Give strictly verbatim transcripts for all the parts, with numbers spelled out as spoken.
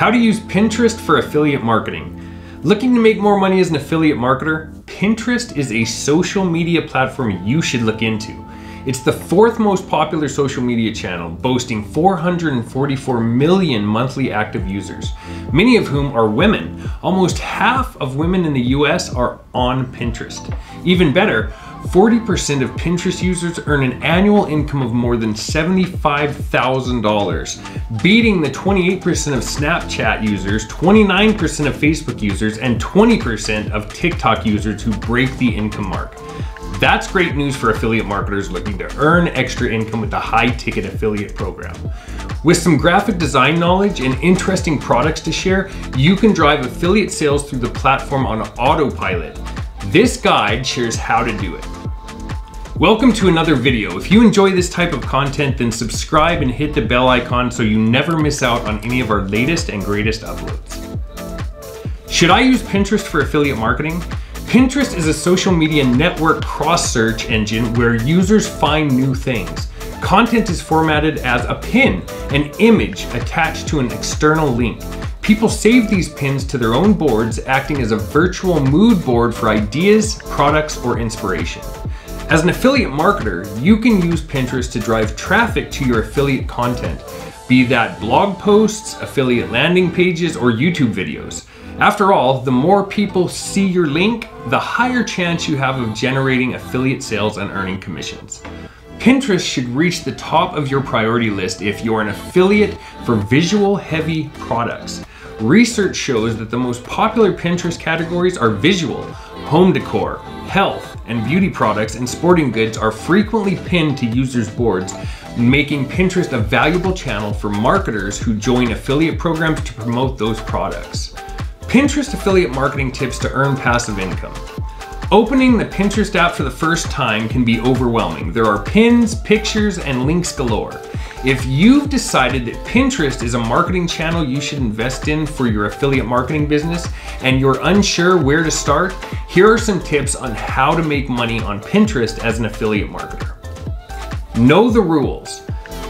How to use Pinterest for affiliate marketing. Looking to make more money as an affiliate marketer? Pinterest is a social media platform you should look into. It's the fourth most popular social media channel, boasting four hundred forty-four million monthly active users, many of whom are women. Almost half of women in the U S are on Pinterest. Even better, forty percent of Pinterest users earn an annual income of more than seventy-five thousand dollars, beating the twenty-eight percent of Snapchat users, twenty-nine percent of Facebook users, and twenty percent of TikTok users who break the income mark. That's great news for affiliate marketers looking to earn extra income with a high-ticket affiliate program. With some graphic design knowledge and interesting products to share, you can drive affiliate sales through the platform on autopilot. This guide shares how to do it. Welcome to another video. If you enjoy this type of content, then subscribe and hit the bell icon so you never miss out on any of our latest and greatest uploads. Should I use Pinterest for affiliate marketing? Pinterest is a social media network cross-search engine where users find new things. Content is formatted as a pin, an image attached to an external link. People save these pins to their own boards, acting as a virtual mood board for ideas, products, or inspiration. As an affiliate marketer, you can use Pinterest to drive traffic to your affiliate content, be that blog posts, affiliate landing pages, or YouTube videos. After all, the more people see your link, the higher chance you have of generating affiliate sales and earning commissions. Pinterest should reach the top of your priority list if you're an affiliate for visual-heavy products. Research shows that the most popular Pinterest categories are visual, home decor, health, and beauty products, and sporting goods are frequently pinned to users' boards, making Pinterest a valuable channel for marketers who join affiliate programs to promote those products. Pinterest affiliate marketing tips to earn passive income. Opening the Pinterest app for the first time can be overwhelming. There are pins, pictures, and links galore. If you've decided that Pinterest is a marketing channel you should invest in for your affiliate marketing business and you're unsure where to start, here are some tips on how to make money on Pinterest as an affiliate marketer. Know the rules.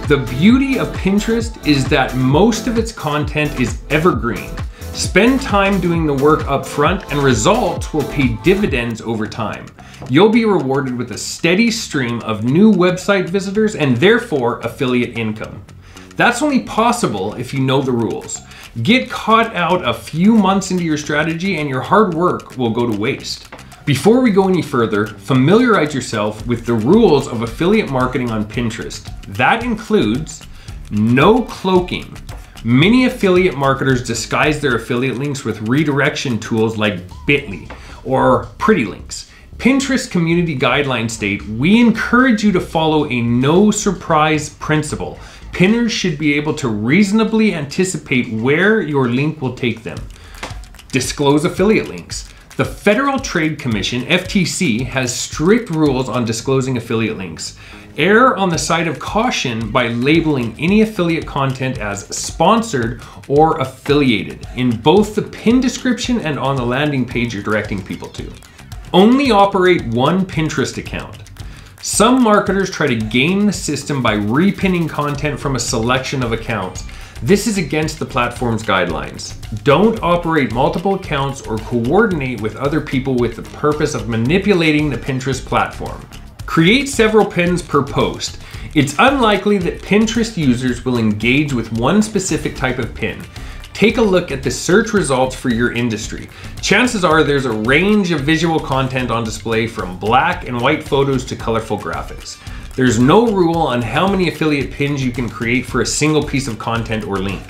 The beauty of Pinterest is that most of its content is evergreen. Spend time doing the work up front and results will pay dividends over time. You'll be rewarded with a steady stream of new website visitors and therefore affiliate income. That's only possible if you know the rules. Get caught out a few months into your strategy and your hard work will go to waste. Before we go any further, familiarize yourself with the rules of affiliate marketing on Pinterest. That includes no cloaking. Many affiliate marketers disguise their affiliate links with redirection tools like Bitly or Pretty Links. Pinterest community guidelines state, we encourage you to follow a no surprise principle. Pinners should be able to reasonably anticipate where your link will take them. Disclose affiliate links. The Federal Trade Commission, F T C, has strict rules on disclosing affiliate links. Err on the side of caution by labeling any affiliate content as sponsored or affiliated in both the pin description and on the landing page you're directing people to. Only operate one Pinterest account. Some marketers try to game the system by repinning content from a selection of accounts. This is against the platform's guidelines. Don't operate multiple accounts or coordinate with other people with the purpose of manipulating the Pinterest platform. Create several pins per post. It's unlikely that Pinterest users will engage with one specific type of pin. Take a look at the search results for your industry. Chances are there's a range of visual content on display from black and white photos to colorful graphics. There's no rule on how many affiliate pins you can create for a single piece of content or link.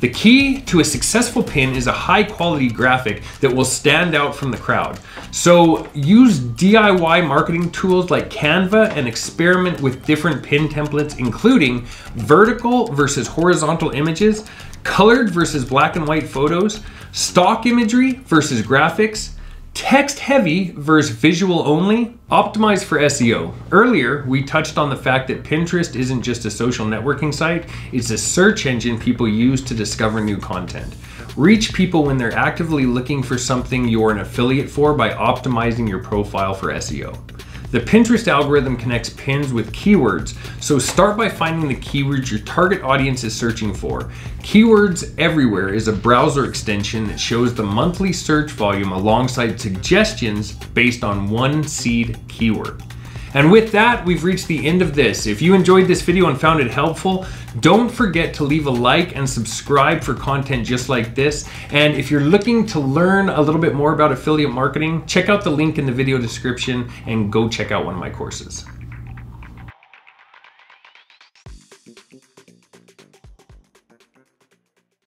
The key to a successful pin is a high quality graphic that will stand out from the crowd. So use D I Y marketing tools like Canva and experiment with different pin templates, including vertical versus horizontal images, colored versus black and white photos, stock imagery versus graphics, text heavy versus visual only, optimize for S E O. Earlier, we touched on the fact that Pinterest isn't just a social networking site, it's a search engine people use to discover new content. Reach people when they're actively looking for something you're an affiliate for by optimizing your profile for S E O. The Pinterest algorithm connects pins with keywords, so start by finding the keywords your target audience is searching for. Keywords Everywhere is a browser extension that shows the monthly search volume alongside suggestions based on one seed keyword. And with that, we've reached the end of this. If you enjoyed this video and found it helpful, don't forget to leave a like and subscribe for content just like this. And if you're looking to learn a little bit more about affiliate marketing, check out the link in the video description and go check out one of my courses.